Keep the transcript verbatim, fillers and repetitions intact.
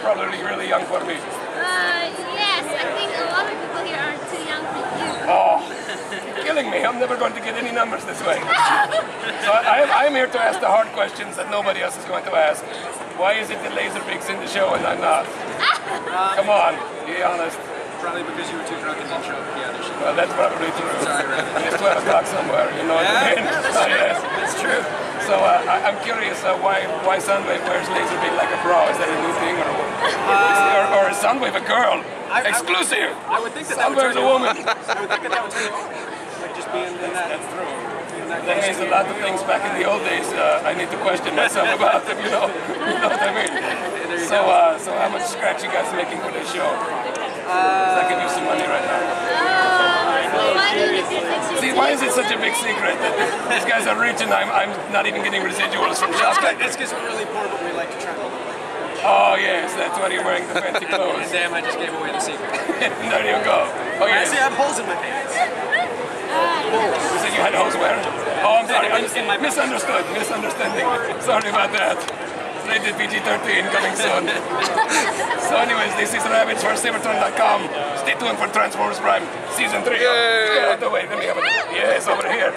probably really young for me. Uh, yes, I think a lot of people here are too young for you. Oh, you're killing me. I'm never going to get any numbers this way. So I, I, I'm here to ask the hard questions that nobody else is going to ask. Why is it that Laserbeak's in the show and I'm not? Uh, Come on, be honest. Probably because you were too drunk and didn't show up for the audition. Well, that's probably true. Sorry, Ravage. It's twelve o'clock somewhere, you know yeah, what I mean? Yeah, that's, oh, yes. That's true. So uh, I, I'm curious uh, why why Sunwave wears Laserbeak like a bra. Is that a new thing? Or, uh, or, or is Sunwave a girl? I, Exclusive! I, I would think that Sunwave's that would a woman. I would think that that would turn you on. Like just being in that. That's true. That, that means a lot of things back in the old days uh, I need to question myself about them, you know? You know what I mean? So, uh, so how much scratch you guys making for this show? Because I can use some money right now. Oh, why do you think See, why is it such a big secret that these guys are rich and I'm, I'm not even getting residuals from shops like this? That's because we're really poor, but we like to travel. Oh, yes, that's why you're wearing the fancy clothes. Damn, I just gave away the secret. There you go. Oh, yes. I see, I have holes in my pants. Holes. You said you had holes where? Oh, I'm sorry. I'm misunderstood. Misunderstanding. Sorry about that. Rated P G thirteen coming soon. So anyways, this is Ravage for Seibertron dot com. Stay tuned for Transformers Prime Season three. Get out of the way. Let me have a... Yes, over here.